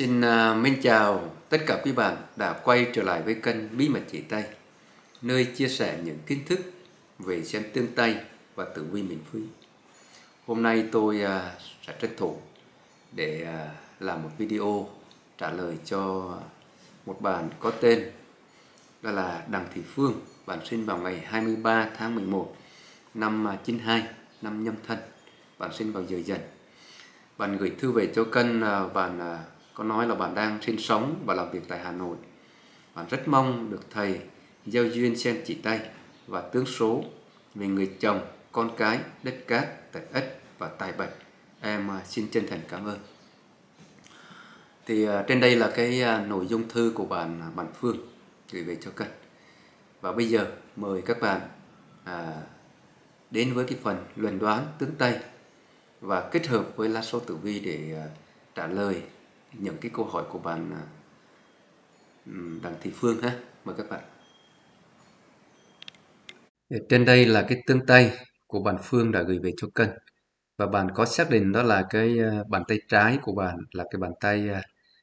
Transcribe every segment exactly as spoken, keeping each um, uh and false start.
Xin mến chào tất cả quý bạn đã quay trở lại với kênh Bí mật Chỉ tay, nơi chia sẻ những kiến thức về xem tương tây và tử vi miễn phí. Hôm nay tôi sẽ tranh thủ để làm một video trả lời cho một bạn có tên đó là Đặng Thị Phương. Bạn sinh vào ngày hai mươi ba tháng mười một năm chín hai, năm Nhâm Thân. Bạn sinh vào giờ Dần. Bạn gửi thư về cho kênh, bạn có nói là bạn đang sinh sống và làm việc tại Hà Nội. Bạn rất mong được thầy giao duyên xem chỉ tay và tướng số về người chồng, con cái, đất cát, tật ất và tài bạch. Em xin chân thành cảm ơn. Thì trên đây là cái nội dung thư của bạn bạn Phương gửi về cho kênh. Và bây giờ mời các bạn à, đến với cái phần luận đoán tướng tây và kết hợp với lá số tử vi để à, trả lời những cái câu hỏi của bạn à, Đặng Thị Phương ha. Mời các bạn. Trên đây là cái tướng tây của bạn Phương đã gửi về cho kênh, và bạn có xác định đó là cái bàn tay trái của bạn là cái bàn tay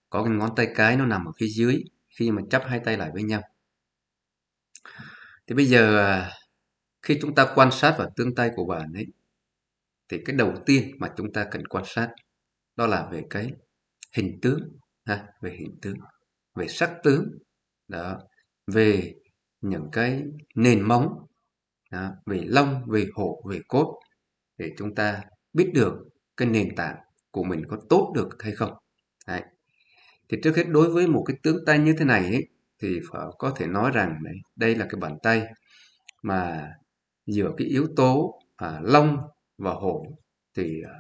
có cái ngón tay cái nó nằm ở phía dưới khi mà chắp hai tay lại với nhau. Thì bây giờ khi chúng ta quan sát vào tương tây của bạn ấy, thì cái đầu tiên mà chúng ta cần quan sát đó là về cái hình tướng, ha, về hình tướng, về sắc tướng, đó, về những cái nền móng, đó, về lông, về hổ, về cốt, để chúng ta biết được cái nền tảng của mình có tốt được hay không. Đấy. Thì trước hết đối với một cái tướng tay như thế này ấy, thì phải có thể nói rằng đấy, đây là cái bàn tay mà giữa cái yếu tố à, lông và hổ, thì à,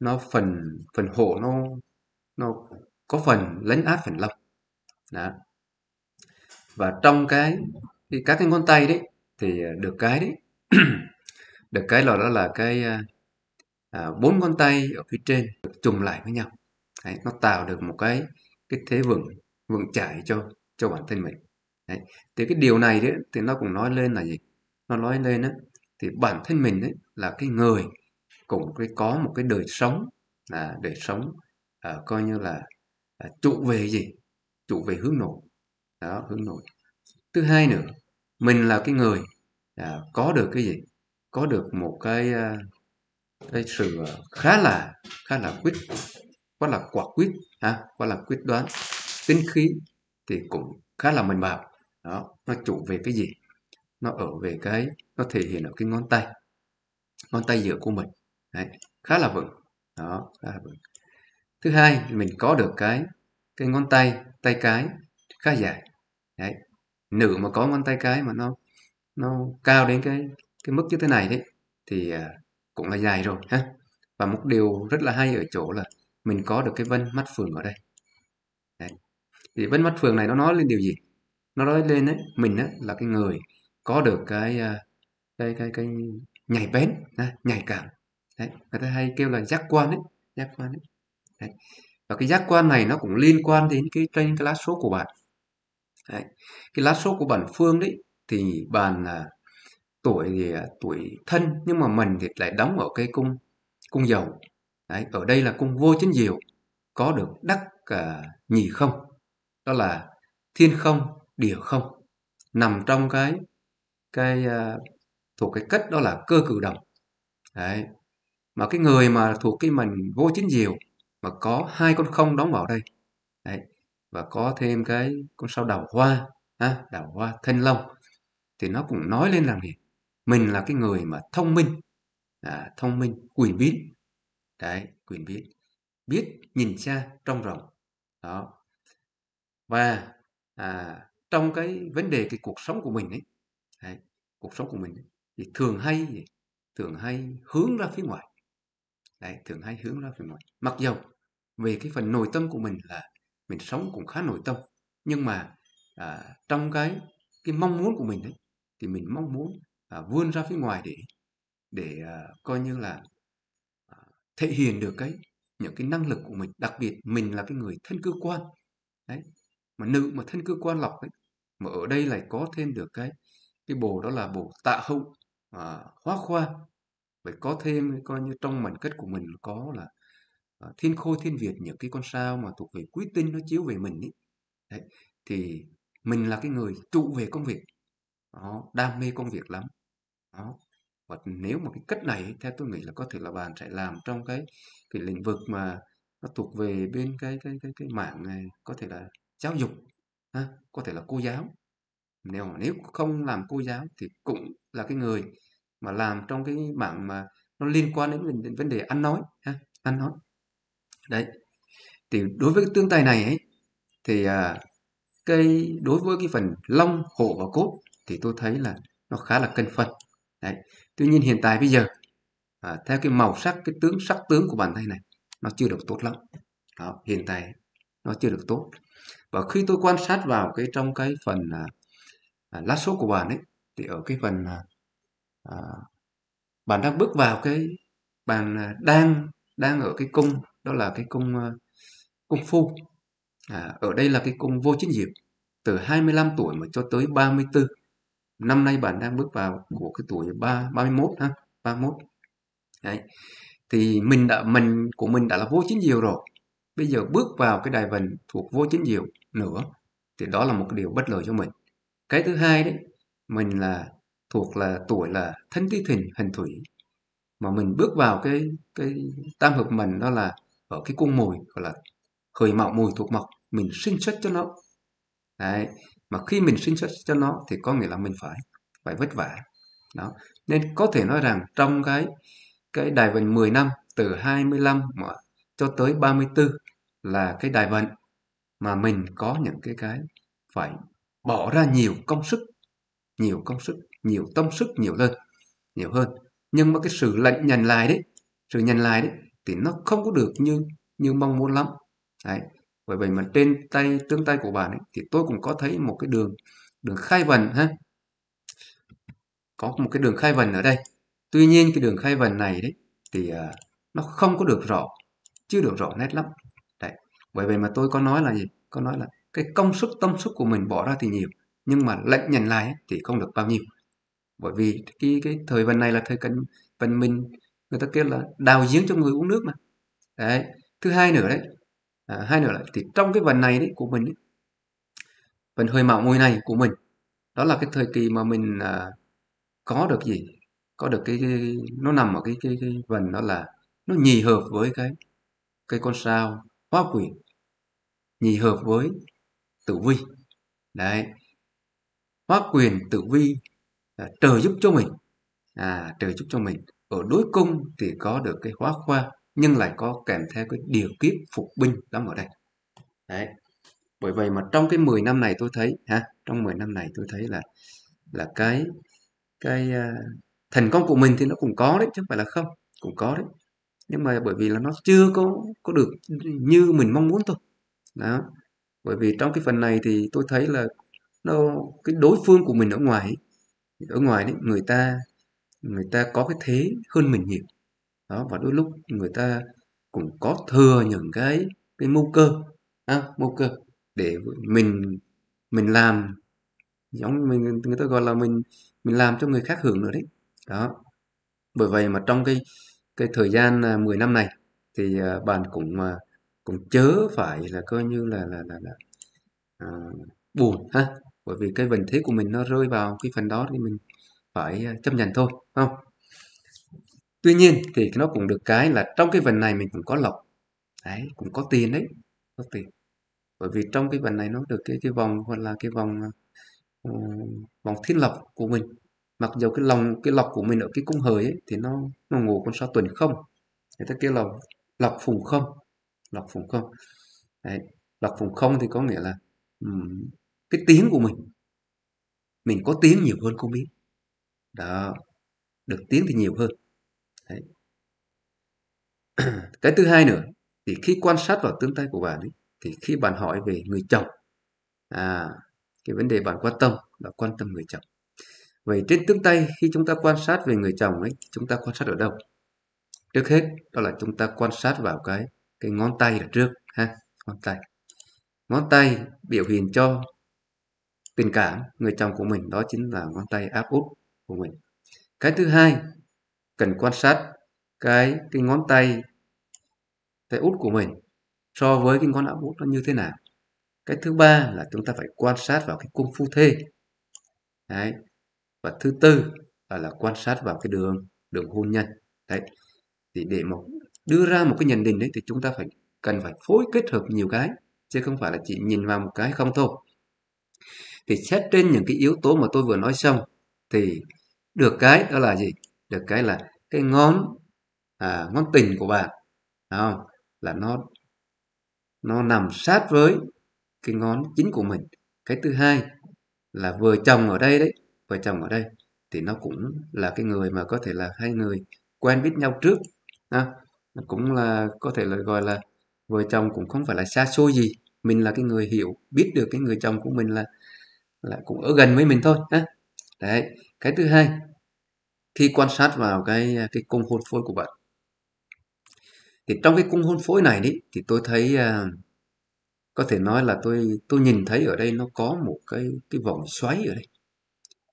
nó phần phần hổ nó nó có phần lấn át phần lông. Đó. Và trong cái, cái các cái ngón tay đấy thì được cái đấy được cái là đó là cái à, bốn ngón tay ở phía trên được chùm lại với nhau. Đấy, nó tạo được một cái cái thế vững vững chãi cho cho bản thân mình. Đấy. Thì cái điều này đấy, thì nó cũng nói lên là gì? Nó nói lên đó, thì bản thân mình đấy, là cái người cũng cái có một cái đời sống là đời sống à, coi như là à, trụ về gì? Trụ về hướng nội. Đó, hướng nội. Thứ hai nữa, mình là cái người à, có được cái gì? Có được một cái cái sự khá là khá là quyết quá là quả quyết ha, quá là quyết đoán, tính khí thì cũng khá là mạnh bạo. Đó, nó chủ về cái gì? Nó ở về cái, nó thể hiện ở cái ngón tay, ngón tay giữa của mình. Đấy, khá là vững. Đó, khá là vững. Thứ hai, mình có được cái cái ngón tay tay cái khá dài. Đấy, nữ mà có ngón tay cái mà nó nó cao đến cái cái mức như thế này đấy thì cũng là dài rồi ha. Và một điều rất là hay ở chỗ là mình có được cái vân mắt phường ở đây. Đấy. Thì vân mắt phường này nó nói lên điều gì? Nó nói lên đấy, mình ấy, là cái người có được cái cái cái, cái nhạy bén, đấy, nhạy cảm. Đấy, người ta hay kêu là giác quan đấy, giác quan đấy. Đấy. Và cái giác quan này nó cũng liên quan đến cái trên cái lá số của bạn. Đấy. Cái lá số của bạn Phương đấy thì bạn là tuổi thì tuổi thân, nhưng mà mình thì lại đóng ở cái cung cung dầu. Đấy, ở đây là cung vô chính diệu, có được đắc à, nhì không, đó là thiên không, địa không, nằm trong cái cái à, thuộc cái cách đó là cơ cử đồng. Đấy, mà cái người mà thuộc cái mình vô chính diệu mà có hai con không đóng vào đây. Đấy, và có thêm cái con sao đào hoa ha, đào hoa thanh long, thì nó cũng nói lên rằng mình là cái người mà thông minh, à, thông minh quyền biến. Đấy, quyền biết, biết nhìn xa trong rộng. Đó. Và à, trong cái vấn đề cái cuộc sống của mình ấy, đấy, cuộc sống của mình ấy, thì thường hay thường hay hướng ra phía ngoài. Đấy, thường hay hướng ra phía ngoài. Mặc dù về cái phần nội tâm của mình là mình sống cũng khá nội tâm, nhưng mà à, trong cái cái mong muốn của mình ấy, thì mình mong muốn à, vươn ra phía ngoài để để à, coi như là thể hiện được cái những cái năng lực của mình. Đặc biệt mình là cái người thân cư quan. Đấy, mà nữ mà thân cư quan lọc ấy, mà ở đây lại có thêm được cái cái bồ đó là bồ tạ hậu à, hóa khoa. Vậy có thêm coi như trong mảnh kết của mình có là thiên khôi thiên việt, những cái con sao mà thuộc về quý tinh nó chiếu về mình ý. Đấy, thì mình là cái người trụ về công việc đó, đam mê công việc lắm đó. Và nếu mà cái cách này theo tôi nghĩ là có thể là bạn sẽ làm trong cái cái lĩnh vực mà nó thuộc về bên cái cái cái cái mảng này, có thể là giáo dục ha, có thể là cô giáo. Nếu nếu không làm cô giáo thì cũng là cái người mà làm trong cái mảng mà nó liên quan đến, đến vấn đề ăn nói ha, ăn nói. Đấy, thì đối với cái tương tài này ấy, thì à, cái đối với cái phần long hộ và cốt thì tôi thấy là nó khá là cân phân. Đấy, tuy nhiên hiện tại bây giờ à, theo cái màu sắc, cái tướng sắc tướng của bàn tay này nó chưa được tốt lắm. Đó, hiện tại nó chưa được tốt. Và khi tôi quan sát vào cái trong cái phần à, lá số của bạn ấy, thì ở cái phần à, bạn đang bước vào cái bạn à, đang đang ở cái cung, đó là cái cung à, cung phu. À, ở đây là cái cung vô chính diệp, từ hai mươi lăm tuổi mà cho tới ba mươi tư. Năm nay bạn đang bước vào của cái tuổi ba, ba mươi mốt ha, ba mươi mốt. Đấy. Thì mình đã mình của mình đã là vô chính diệu rồi. Bây giờ bước vào cái đài vận thuộc vô chính diệu nữa thì đó là một cái điều bất lợi cho mình. Cái thứ hai đấy, mình là thuộc là tuổi là Thân Tý Thìn hình thủy, mà mình bước vào cái cái tam hợp mình đó là ở cái cung mùi, gọi là khởi mạo mùi thuộc mộc, mình sinh xuất cho nó. Đấy, mà khi mình sinh xuất cho nó thì có nghĩa là mình phải phải vất vả. Đó, nên có thể nói rằng trong cái cái đài vận mười năm từ hai mươi lăm mà cho tới ba mươi tư là cái đài vận mà mình có những cái cái phải bỏ ra nhiều công sức, nhiều công sức, nhiều tâm sức nhiều hơn, nhiều hơn. Nhưng mà cái sự lệnh nhận lại đấy, sự nhận lại đấy thì nó không có được như như mong muốn lắm. Đấy. Bởi vậy mà trên tay tương tay của bạn ấy, thì tôi cũng có thấy một cái đường đường khai vận ha, có một cái đường khai vận ở đây. Tuy nhiên cái đường khai vận này đấy thì uh, nó không có được rõ, chưa được rõ nét lắm. Đấy. Bởi vậy mà tôi có nói là gì? Có nói là cái công sức tâm sức của mình bỏ ra thì nhiều, nhưng mà lệnh nhận lại ấy, thì không được bao nhiêu. Bởi vì cái cái thời vận này là thời cần vận mình, người ta kêu là đào giếng cho người uống nước mà. Đấy. Thứ hai nữa đấy. À, hai nữa lại thì trong cái vận này đấy của mình ấy, vận hơi mạo mùi này của mình, đó là cái thời kỳ mà mình à, có được gì có được cái, cái nó nằm ở cái cái, cái vận đó là nó nhì hợp với cái cái con sao Hóa Quỷ, nhì hợp với Tử Vi. Đấy, Hóa Quyền Tử Vi à, trợ giúp cho mình, à trợ giúp cho mình ở đối cung thì có được cái Hóa Khoa, nhưng lại có kèm theo cái điều kiếp phục binh đang ở đây. Đấy. Bởi vậy mà trong cái mười năm này tôi thấy ha, trong mười năm này tôi thấy là là cái cái uh, thành công của mình thì nó cũng có đấy chứ không phải là không, cũng có đấy. Nhưng mà bởi vì là nó chưa có có được như mình mong muốn thôi. Đó. Bởi vì trong cái phần này thì tôi thấy là nó cái đối phương của mình ở ngoài ở ngoài đấy, người ta người ta có cái thế hơn mình nhiều. Đó, và đôi lúc người ta cũng có thừa những cái cái mưu cơ, à, mưu cơ để mình mình làm giống mình, người ta gọi là mình mình làm cho người khác hưởng nữa đấy. Đó, bởi vậy mà trong cái cái thời gian mười năm này thì bạn cũng cũng chớ phải là coi như là là là, là à, buồn ha, bởi vì cái vận thế của mình nó rơi vào cái phần đó thì mình phải chấp nhận thôi, không? Tuy nhiên thì nó cũng được cái là trong cái vận này mình cũng có lộc. Đấy, cũng có tiền đấy, có tiền. Bởi vì trong cái vận này nó được cái cái vòng hoặc là cái vòng uh, vòng thiên lộc của mình. Mặc dù cái lòng cái lộc của mình ở cái cung hời ấy thì nó nó ngủ con sao tuần không. Người ta kêu là lộc phùng không, lộc phùng không. Đấy, lộc phùng không thì có nghĩa là um, cái tiếng của mình mình có tiếng nhiều hơn không biết. Đó, được tiếng thì nhiều hơn. Đấy. Cái thứ hai nữa thì khi quan sát vào tương tay của bạn ấy, thì khi bạn hỏi về người chồng, à, cái vấn đề bạn quan tâm là quan tâm người chồng. Vậy trên tương tay khi chúng ta quan sát về người chồng ấy, chúng ta quan sát ở đâu? Trước hết đó là chúng ta quan sát vào cái cái ngón tay ở trước ha, ngón tay. Ngón tay biểu hiện cho tình cảm người chồng của mình, đó chính là ngón tay áp út của mình. Cái thứ hai cần quan sát cái cái ngón tay tay út của mình so với cái ngón áp út nó như thế nào. Cái thứ ba là chúng ta phải quan sát vào cái cung phu thê. Đấy. Và thứ tư là, là quan sát vào cái đường đường hôn nhân. Đấy. Thì để mà đưa ra một cái nhận định đấy thì chúng ta phải cần phải phối kết hợp nhiều cái, chứ không phải là chỉ nhìn vào một cái không thôi. Thì xét trên những cái yếu tố mà tôi vừa nói xong thì được cái đó là gì? Được cái là cái ngón à, ngón tình của bạn không? Là nó nó nằm sát với cái ngón chính của mình. Cái thứ hai là vợ chồng ở đây đấy, vợ chồng ở đây thì nó cũng là cái người mà có thể là hai người quen biết nhau trước, à, cũng là có thể là gọi là vợ chồng cũng không phải là xa xôi gì, mình là cái người hiểu biết được cái người chồng của mình là là cũng ở gần với mình thôi, ha. Đấy, cái thứ hai khi quan sát vào cái cái cung hôn phối của bạn thì trong cái cung hôn phối này đấy thì tôi thấy uh, có thể nói là tôi tôi nhìn thấy ở đây nó có một cái cái vòng xoáy ở đây,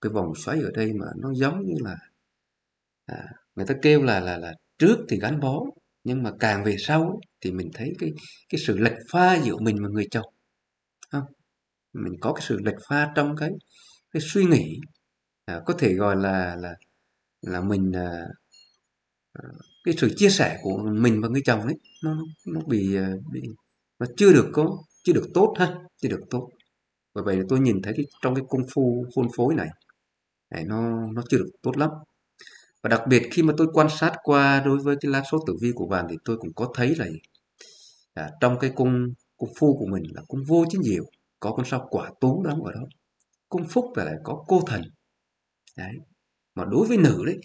cái vòng xoáy ở đây mà nó giống như là à, người ta kêu là là là trước thì gắn bó, nhưng mà càng về sau thì mình thấy cái cái sự lệch pha giữa mình và người chồng, không? Mình có cái sự lệch pha trong cái cái suy nghĩ, à, có thể gọi là là là mình à, cái sự chia sẻ của mình và người chồng đấy nó nó bị, bị nó chưa được có chưa được tốt ha, chưa được tốt. Bởi vậy tôi nhìn thấy cái, trong cái cung phu hôn phối này, này nó nó chưa được tốt lắm. Và đặc biệt khi mà tôi quan sát qua đối với cái lá số tử vi của bạn thì tôi cũng có thấy là à, trong cái cung cung phu của mình là cung vô chính diệu, có con sao Quả Tú đang ở đó, cung phúc và lại có Cô Thần. Đấy. Mà đối với nữ đấy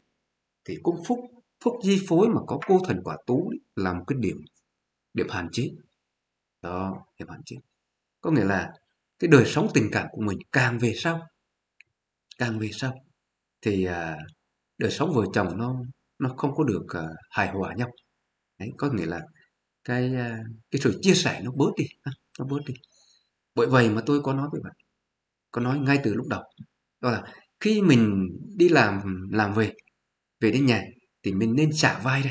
thì cung phúc phúc di phối mà có Cô Thần Quả Tú đấy, là một cái điểm điểm hạn chế đó, điểm hạn chế. Có nghĩa là cái đời sống tình cảm của mình càng về sau, càng về sau thì à, đời sống vợ chồng nó nó không có được à, hài hòa nhau. Đấy, có nghĩa là cái à, cái sự chia sẻ nó bớt đi, ha, nó bớt đi. Bởi vậy mà tôi có nói với bạn, có nói ngay từ lúc đầu, đó là khi mình đi làm làm về, về đến nhà thì mình nên xả vai ra,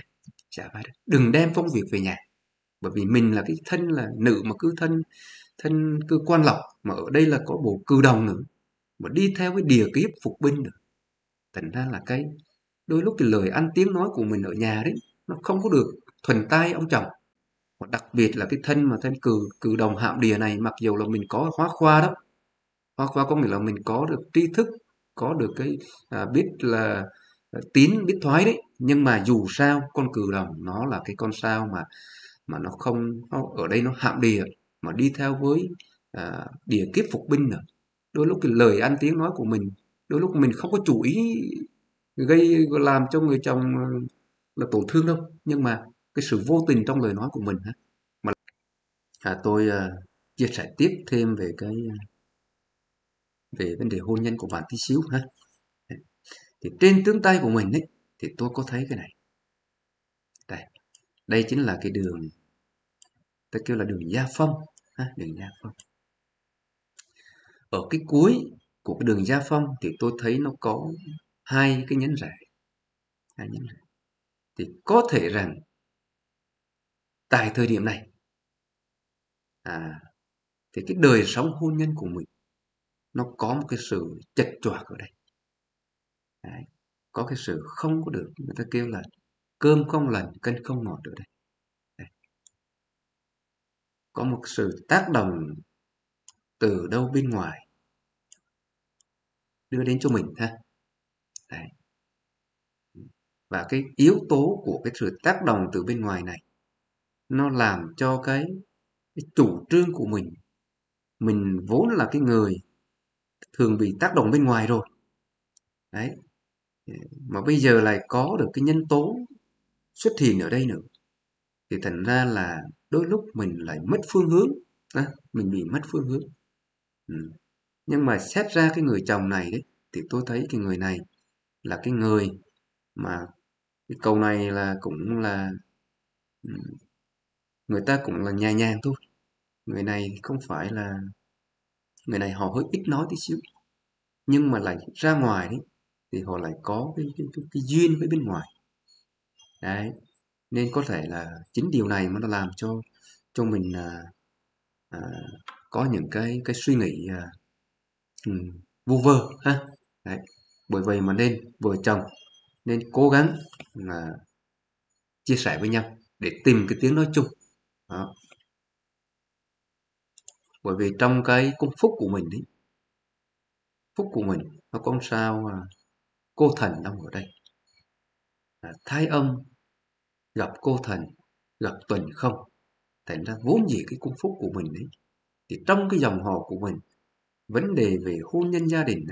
xả vai ra, đừng đem công việc về nhà, bởi vì mình là cái thân là nữ mà cứ thân thân cứ quan lộc, mà ở đây là có bộ cừu đồng nữa, mà đi theo cái địa kiếp phục binh nữa. Thành ra là cái đôi lúc cái lời ăn tiếng nói của mình ở nhà đấy nó không có được thuần tai ông chồng. Và đặc biệt là cái thân mà thân cừ cừ đồng hạm địa này, mặc dù là mình có hóa khoa đó, hóa khoa có nghĩa là mình có được tri thức, có được cái à, biết là tín biết thoái đấy, nhưng mà dù sao con cừ đồng nó là cái con sao mà mà nó không, nó, ở đây nó hạm địa mà đi theo với à, địa kiếp phục binh nữa. Đôi lúc cái lời ăn tiếng nói của mình, đôi lúc mình không có chủ ý gây làm cho người chồng là tổn thương đâu, nhưng mà cái sự vô tình trong lời nói của mình ha. Mà à, tôi à, chia sẻ tiếp thêm về cái về vấn đề hôn nhân của bạn tí xíu ha. Thì trên tướng tay của mình ấy, thì tôi có thấy cái này. Đây, đây chính là cái đường, ta kêu là đường gia phong, ha, đường gia phong. Ở cái cuối của cái đường gia phong thì tôi thấy nó có hai cái nhánh rẽ, hai nhánh rẽ. Thì có thể rằng tại thời điểm này à, thì cái đời sống hôn nhân của mình nó có một cái sự chệch choạc ở đây. Đấy, có cái sự không có được, người ta kêu là cơm không lành canh không ngọt ở đây. Đấy, có một sự tác động từ đâu bên ngoài đưa đến cho mình ha. Đấy. Và cái yếu tố của cái sự tác động từ bên ngoài này nó làm cho cái, cái chủ trương của mình, mình vốn là cái người thường bị tác động bên ngoài rồi. Đấy. Mà bây giờ lại có được cái nhân tố xuất hiện ở đây nữa, thì thành ra là đôi lúc mình lại mất phương hướng, à, mình bị mất phương hướng. Ừ. Nhưng mà xét ra cái người chồng này đấy, thì tôi thấy cái người này là cái người mà cái câu này là cũng là người ta cũng là nhẹ nhàng thôi. Người này không phải là, người này họ hơi ít nói tí xíu, nhưng mà lại ra ngoài đấy thì họ lại có cái, cái, cái, cái duyên với bên ngoài. Đấy, Nên có thể là chính điều này mà nó làm cho cho mình à, à, có những cái cái suy nghĩ à, um, vu vơ ha. Đấy. Bởi vậy mà nên vợ chồng nên cố gắng à, chia sẻ với nhau để tìm cái tiếng nói chung. Đó. Bởi vì trong cái cung phúc của mình đấy, phúc của mình nó có sao à, cô thần đang ở đây. À, thái âm gặp cô thần, gặp tuần không, thành ra vốn gì cái cung phúc của mình đấy, thì trong cái dòng họ của mình vấn đề về hôn nhân gia đình,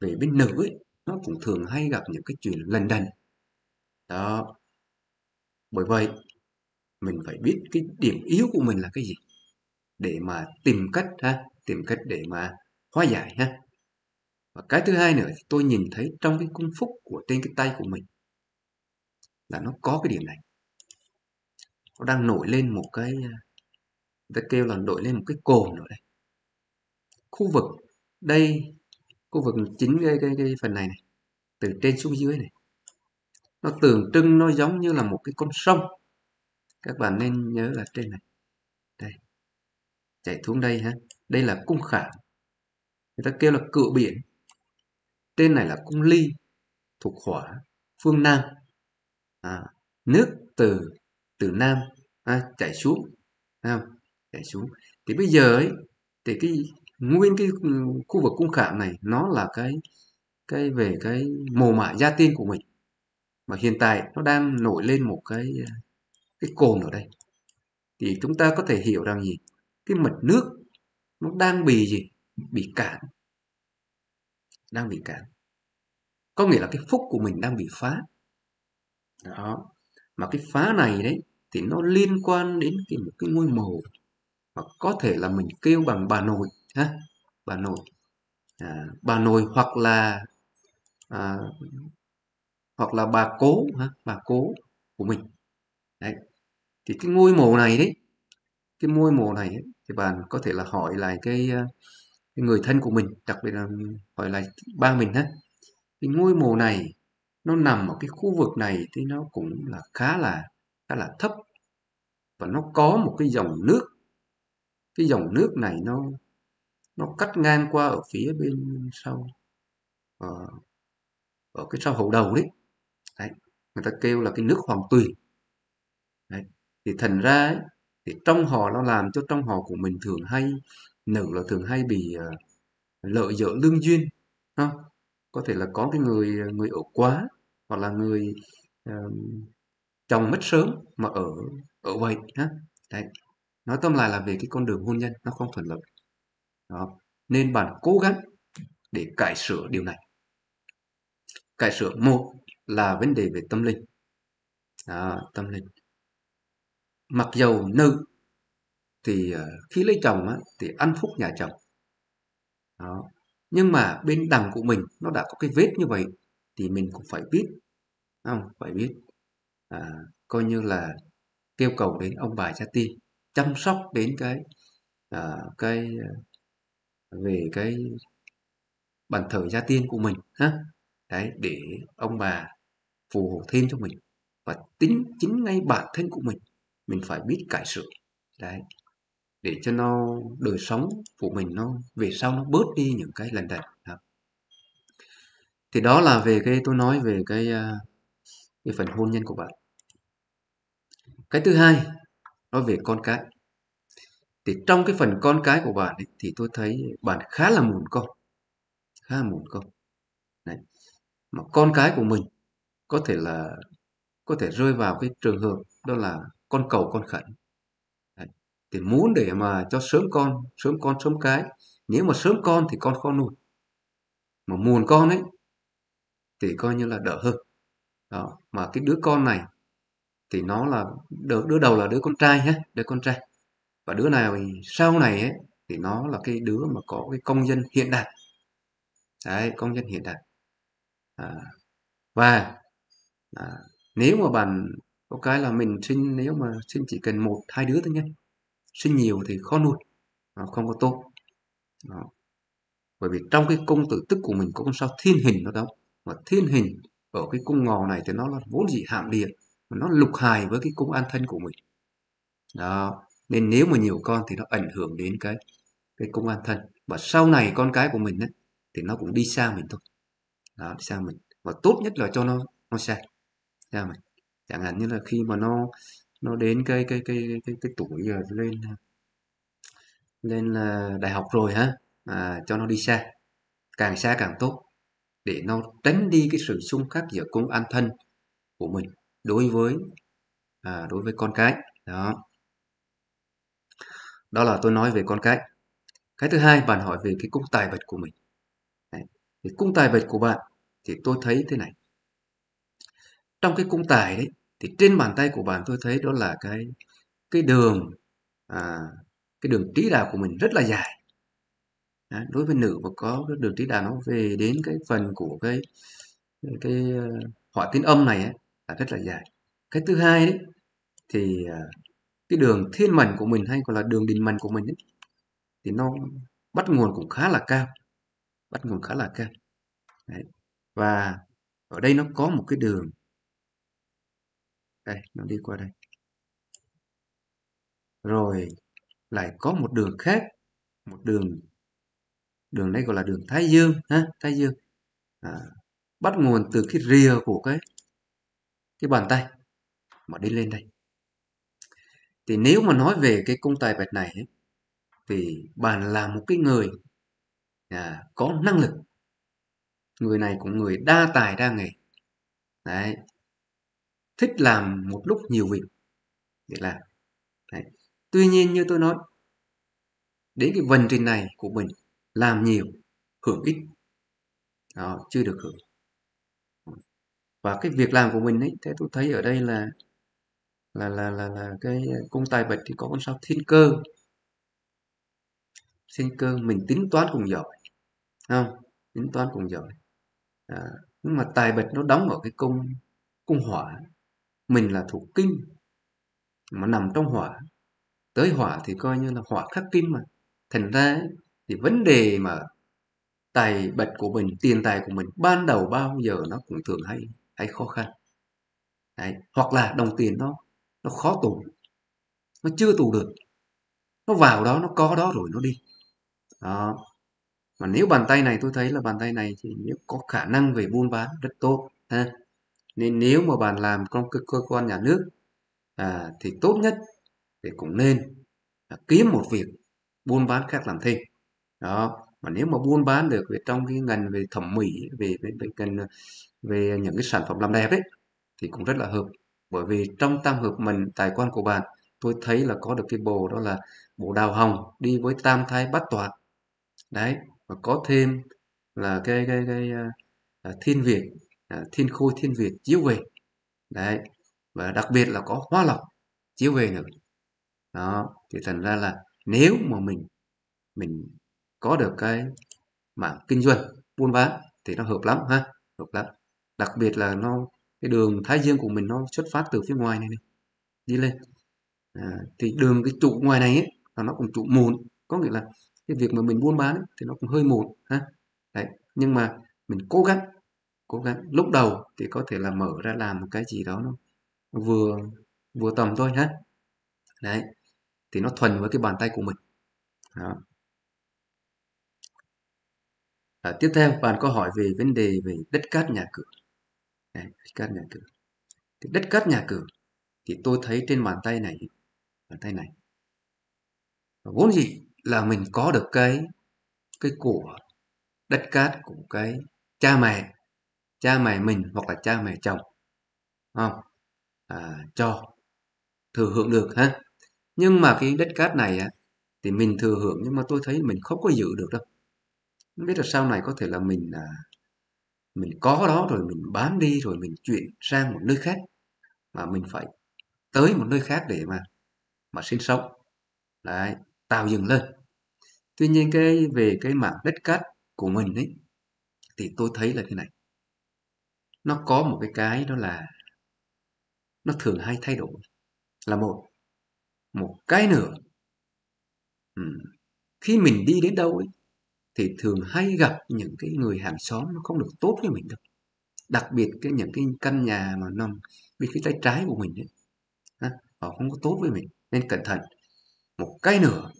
về bên nữ ấy, nó cũng thường hay gặp những cái chuyện lần đần đó. Bởi vậy mình phải biết cái điểm yếu của mình là cái gì để mà tìm cách ha, tìm cách để mà hóa giải ha. Và cái thứ hai nữa, tôi nhìn thấy trong cái cung phúc của trên cái tay của mình là nó có cái điểm này, nó đang nổi lên một cái, người ta kêu là nổi lên một cái cồn nữa đây. Khu vực đây, khu vực chính cái, cái, cái phần này này, từ trên xuống dưới này, nó tượng trưng nó giống như là một cái con sông. Các bạn nên nhớ là trên này, đây, chảy xuống đây ha. Đây là cung khảm, người ta kêu là cửa biển. Trên này là cung ly, thuộc hỏa, phương nam. À, nước từ từ nam à, chảy xuống, à, chảy xuống. Thì bây giờ ấy, thì cái nguyên cái khu vực cung khảm này nó là cái cái về cái mồ mả gia tiên của mình, mà hiện tại nó đang nổi lên một cái cái cồn ở đây. Thì chúng ta có thể hiểu rằng gì, cái mạch nước nó đang bị gì, bị cản, đang bị cản, có nghĩa là cái phúc của mình đang bị phá. Đó. Mà cái phá này đấy thì nó liên quan đến cái, một cái ngôi mộ, mà có thể là mình kêu bằng bà nội ha, bà nội à, bà nội hoặc là à, hoặc là bà cố ha, bà cố của mình đấy. Thì cái ngôi mộ này đấy, cái ngôi mộ này đấy, thì bạn có thể là hỏi lại cái, cái người thân của mình, đặc biệt là hỏi lại ba mình ha. Cái ngôi mộ này nó nằm ở cái khu vực này thì nó cũng là khá là khá là thấp, và nó có một cái dòng nước, cái dòng nước này nó nó cắt ngang qua ở phía bên sau, ở, ở cái sau hậu đầu đấy. Đấy, người ta kêu là cái nước Hoàng Tuyền. Đấy, thì thành ra ấy, thì trong họ nó làm cho trong họ của mình thường hay nữ là thường hay bị uh, lợi dỡ lương duyên, không? Có thể là có cái người người ở quá, hoặc là người uh, chồng mất sớm mà ở ở vậy ha. Đấy. Nói tóm lại là về cái con đường hôn nhân nó không thuận lợi. Đó. Nên bạn cố gắng để cải sửa điều này. Cải sửa một là vấn đề về tâm linh. Đó, tâm linh. Mặc dầu nữ thì uh, khi lấy chồng á, thì ăn phúc nhà chồng. Đó. Nhưng mà bên đằng của mình nó đã có cái vết như vậy thì mình cũng phải biết, không phải biết à, coi như là kêu cầu đến ông bà gia tiên chăm sóc đến cái à, cái về cái bàn thờ gia tiên của mình ha. Đấy, để ông bà phù hộ thêm cho mình, và tính chính ngay bản thân của mình mình phải biết cải sửa đấy, để cho nó đời sống của mình nó về sau nó bớt đi những cái lần đần. Thì đó là về cái tôi nói về cái cái phần hôn nhân của bạn. Cái thứ hai nói về con cái. Thì trong cái phần con cái của bạn ấy, thì tôi thấy bạn khá là muốn con, khá là muốn con. Đấy. Mà con cái của mình có thể là có thể rơi vào cái trường hợp đó là con cầu con khẩn. Thì muốn để mà cho sớm con, sớm con sớm cái. Nếu mà sớm con thì con khó nuôi, mà muộn con ấy thì coi như là đỡ hơn. Đó. Mà cái đứa con này thì nó là đứa, đứa đầu là đứa con trai nhé, đứa con trai. Và đứa nào sau này ấy, thì nó là cái đứa mà có cái công dân hiện đại. Đấy, công dân hiện đại. À, và à, nếu mà bạn có cái là mình sinh, nếu mà sinh chỉ cần một hai đứa thôi nhé, sinh nhiều thì khó nuôi, nó không có tốt. Đó. Bởi vì trong cái cung tử tức của mình có con sao thiên hình nó đó, mà thiên hình ở cái cung ngọ này thì nó là vốn dị hạm địa, nó lục hài với cái cung an thân của mình. Đó. Nên nếu mà nhiều con thì nó ảnh hưởng đến cái cái cung an thân. Và sau này con cái của mình ấy, thì nó cũng đi xa mình thôi. Đó, đi xa mình. Và tốt nhất là cho nó nó xa. Xa mình. Chẳng hạn như là khi mà nó nó đến cái cái cái cái, cái, cái tuổi giờ lên lên là đại học rồi ha, à, cho nó đi xa. Càng xa càng tốt, để nó tránh đi cái sự xung khắc giữa cung an thân của mình đối với à, đối với con cái. Đó. Đó là tôi nói về con cái. Cái thứ hai, bạn hỏi về cái cung tài bạch của mình. Đấy. Cái cung tài bạch của bạn thì tôi thấy thế này. Trong cái cung tài đấy thì trên bàn tay của bạn tôi thấy đó là cái cái đường à, cái đường trí đạo của mình rất là dài. Đấy, đối với nữ mà có cái đường trí đạo nó về đến cái phần của cái cái họa tín âm này ấy, là rất là dài. Cái thứ hai đấy, thì cái đường thiên mệnh của mình hay còn là đường đình mệnh của mình ấy, thì nó bắt nguồn cũng khá là cao, bắt nguồn khá là cao. Đấy. Và ở đây nó có một cái đường đây, nó đi qua đây, rồi lại có một đường khác, một đường đường đây gọi là đường Thái Dương ha, Thái Dương à, bắt nguồn từ cái rìa của cái cái bàn tay mà đi lên đây. Thì nếu mà nói về cái cung tài bạch này ấy, thì bạn là một cái người à, có năng lực, người này cũng người đa tài đa nghề. Đấy. Thích làm một lúc nhiều việc để làm. Đấy. Tuy nhiên như tôi nói, đến cái vận trình này của mình làm nhiều hưởng ít, đó, chưa được hưởng. Và cái việc làm của mình ấy, thế tôi thấy ở đây là là là là, là cái cung tài bạch thì có con sao thiên cơ, thiên cơ mình tính toán cũng giỏi, không? Tính toán cũng giỏi. À, nhưng mà tài bạch nó đóng ở cái cung cung hỏa, mình là thuộc kim mà nằm trong hỏa, tới hỏa thì coi như là hỏa khắc kim mà, thành ra ấy, thì vấn đề mà tài bạch của mình, tiền tài của mình ban đầu bao giờ nó cũng thường hay hay khó khăn. Đấy. Hoặc là đồng tiền nó nó khó tù, nó chưa tù được, nó vào đó, nó có đó rồi nó đi. Đó. Mà nếu bàn tay này tôi thấy là bàn tay này thì nếu có khả năng về buôn bán rất tốt ha. Nên nếu mà bạn làm trong cơ, cơ quan nhà nước à, thì tốt nhất thì cũng nên à, kiếm một việc buôn bán khác làm thêm. Đó, mà nếu mà buôn bán được về trong cái ngành về thẩm mỹ, về về, về, về, về những cái sản phẩm làm đẹp ấy, thì cũng rất là hợp. Bởi vì trong tam hợp mệnh tài quan của bạn, tôi thấy là có được cái bồ đó là bộ đào hồng đi với tam thai bát toạt. Đấy, và có thêm là cái, cái, cái uh, thiên Việt, uh, thiên khôi thiên Việt chiếu về. Đấy, và đặc biệt là có hóa lọc chiếu về nữa. Đó, thì thành ra là nếu mà mình mình có được cái mảng kinh doanh buôn bán thì nó hợp lắm ha, hợp lắm. Đặc biệt là nó cái đường Thái Dương của mình nó xuất phát từ phía ngoài này, này đi lên à, thì đường cái trụ ngoài này ấy, là nó cũng trụ mồn, có nghĩa là cái việc mà mình buôn bán ấy, thì nó cũng hơi mồn ha. Đấy, nhưng mà mình cố gắng cố gắng lúc đầu thì có thể là mở ra làm một cái gì đó nó vừa vừa tầm thôi ha. Đấy, thì nó thuần với cái bàn tay của mình. Đó. À, tiếp theo bạn có hỏi về vấn đề về đất cát nhà cửa. Đấy, đất cát nhà cửa. Thì đất cát nhà cửa thì tôi thấy trên bàn tay này, bàn tay này vốn gì là mình có được cái cái của đất cát của cái cha mẹ, cha mẹ mình hoặc là cha mẹ chồng, không à, cho thừa hưởng được ha. Nhưng mà cái đất cát này á, thì mình thừa hưởng nhưng mà tôi thấy mình không có giữ được đâu. Không biết là sau này có thể là mình à, mình có đó rồi mình bán đi rồi mình chuyển sang một nơi khác, mà mình phải tới một nơi khác để mà mà sinh sống. Đấy, tạo dựng lên. Tuy nhiên cái về cái mảng đất cát của mình ấy, thì tôi thấy là thế này, nó có một cái cái đó là nó thường hay thay đổi là một một cái nữa. Ừ. Khi mình đi đến đâu ấy thì thường hay gặp những cái người hàng xóm nó không được tốt với mình đâu. Đặc biệt cái những cái căn nhà mà nằm bên phía tay trái của mình ấy, ha, họ không có tốt với mình, nên cẩn thận. Một cái nữa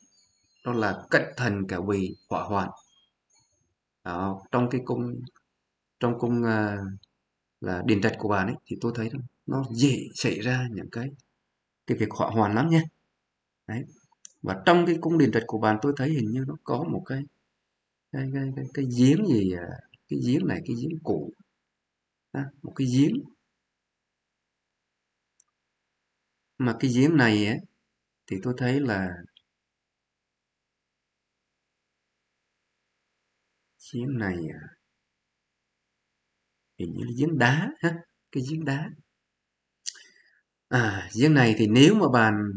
đó là cẩn thận cả vì hỏa hoạn. Đó, trong cái cung trong cung à, là Điền Trạch của bạn ấy thì tôi thấy đó, nó dễ xảy ra những cái cái việc hỏa hoạn lắm nha. Đấy. Và trong cái cung Điền Trạch của bạn tôi thấy hình như nó có một cái cái cái, cái, cái giếng gì, cái giếng này, cái giếng cũ. À, một cái giếng mà cái giếng này ấy, thì tôi thấy là giếng này hình như là giếng đá ha, cái giếng đá. À, giếng này thì nếu mà bạn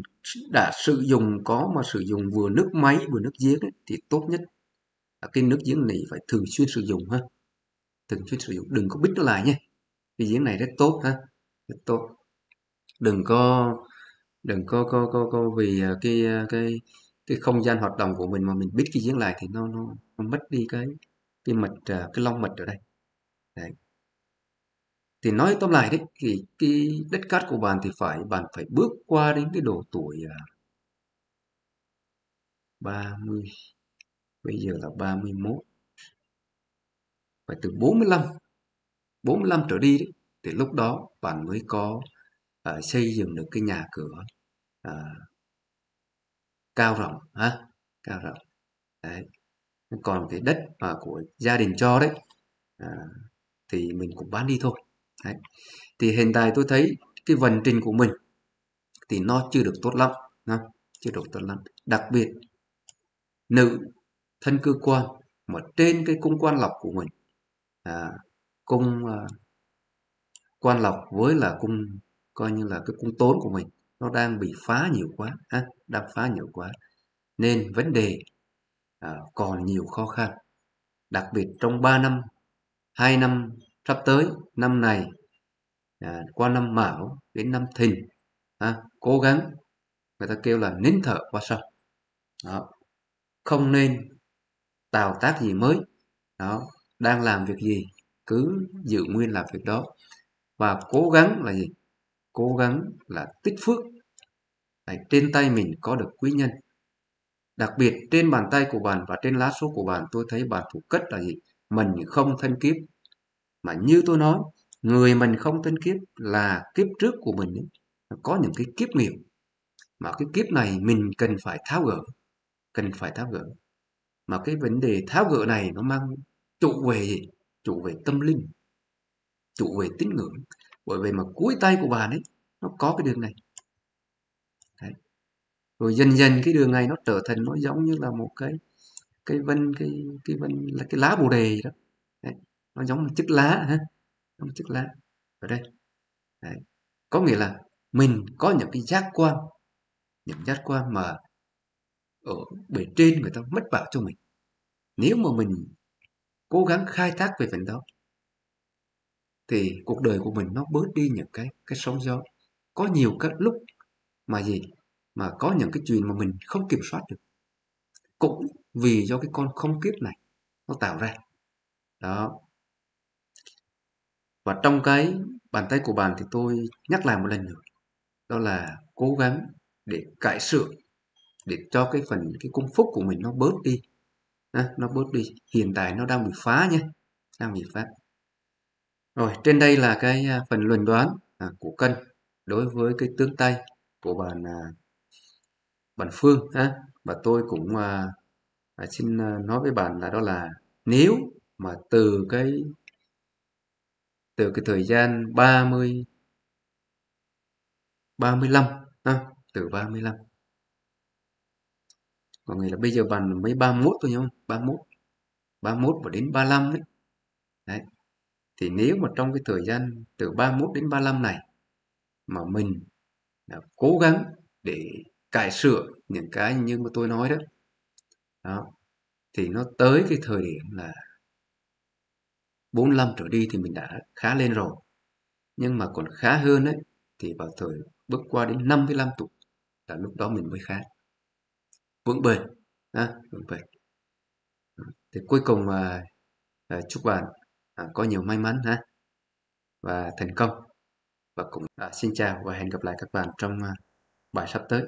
đã sử dụng có mà sử dụng vừa nước máy vừa nước giếng ấy, thì tốt nhất là cái nước giếng này phải thường xuyên sử dụng ha. Thường xuyên sử dụng, đừng có bít nó lại nhé. Cái giếng này rất tốt ha, rất tốt. Đừng có đừng có có có, có vì cái cái cái không gian hoạt động của mình mà mình bít cái giếng lại thì nó nó, nó mất đi cái cái mật cái long mật ở đây. Đấy. Thì nói tóm lại đấy, thì cái đất cát của bạn thì phải bạn phải bước qua đến cái độ tuổi ba mươi, bây giờ là ba mươi mốt. Phải từ bốn mươi lăm trở đi đấy, thì lúc đó bạn mới có uh, xây dựng được cái nhà cửa uh, cao rộng ha, cao rộng. Đấy. Còn cái đất mà của gia đình cho đấy uh, thì mình cũng bán đi thôi. Đấy. Thì hiện tại tôi thấy cái vận trình của mình thì nó chưa được tốt lắm, ha? Chưa được tốt lắm. Đặc biệt nữ thân cư quan mà trên cái cung quan lộc của mình, à, cung à, quan lộc với là cung coi như là cái cung tốn của mình nó đang bị phá nhiều quá, ha? Đang phá nhiều quá nên vấn đề à, còn nhiều khó khăn. Đặc biệt trong ba năm, hai năm sắp tới, năm này à, qua năm Mão đến năm Thìn, à, cố gắng, người ta kêu là nín thở qua sau. Đó. Không nên tạo tác gì mới. Đó. Đang làm việc gì cứ giữ nguyên làm việc đó, và cố gắng là gì? Cố gắng là tích phước. Đấy, trên tay mình có được quý nhân. Đặc biệt trên bàn tay của bạn và trên lá số của bạn tôi thấy bạn thủ cất là gì? Mình không thân kiếp. Mà như tôi nói, người mình không thân kiếp là kiếp trước của mình ấy, có những cái kiếp nghiệp mà cái kiếp này mình cần phải tháo gỡ, cần phải tháo gỡ. Mà cái vấn đề tháo gỡ này nó mang trụ về gì? Trụ về tâm linh, trụ về tín ngưỡng. Bởi vì mà cuối tay của bạn ấy nó có cái đường này. Đấy. Rồi dần dần cái đường này nó trở thành nó giống như là một cái cái vân cái cái vân là cái lá bồ đề đó. Đấy. Nó giống một chiếc lá ha, một chiếc lá ở đây. Đấy. Có nghĩa là mình có những cái giác quan, những giác quan mà ở bề trên người ta mất bảo cho mình. Nếu mà mình cố gắng khai thác về phần đó thì cuộc đời của mình nó bớt đi những cái cái sóng gió. Có nhiều các lúc mà gì mà có những cái chuyện mà mình không kiểm soát được cũng vì do cái con không kiếp này nó tạo ra. Đó. Và trong cái bàn tay của bạn thì tôi nhắc lại một lần nữa, đó là cố gắng để cải sửa, để cho cái phần cái cung phúc của mình nó bớt đi. À, nó bớt đi. Hiện tại nó đang bị phá nhé, đang bị phá. Rồi, trên đây là cái phần luận đoán à, của kênh đối với cái tương tay của bạn à, bạn Phương ha. Và tôi cũng à, xin nói với bạn là đó là nếu mà từ cái từ cái thời gian ba mươi ba mươi lăm ha, từ ba mươi lăm. Có nghĩa là bây giờ bạn mới ba mươi mốt thôi nhá, ba mươi mốt, ba mươi mốt và đến ba mươi lăm đấy. Đấy. Thì nếu mà trong cái thời gian từ ba mươi mốt đến ba mươi lăm này mà mình cố gắng để cải sửa những cái như mà tôi nói đó, đó. Thì nó tới cái thời điểm là bốn mươi lăm trở đi thì mình đã khá lên rồi. Nhưng mà còn khá hơn đấy thì vào thời bước qua đến năm mươi lăm tuổi là lúc đó mình mới khá vững bền, à, vững bền. Thì cuối cùng à, à, chúc bạn à, có nhiều may mắn ha. và thành công. Và cũng à, xin chào và hẹn gặp lại các bạn trong à, bài sắp tới.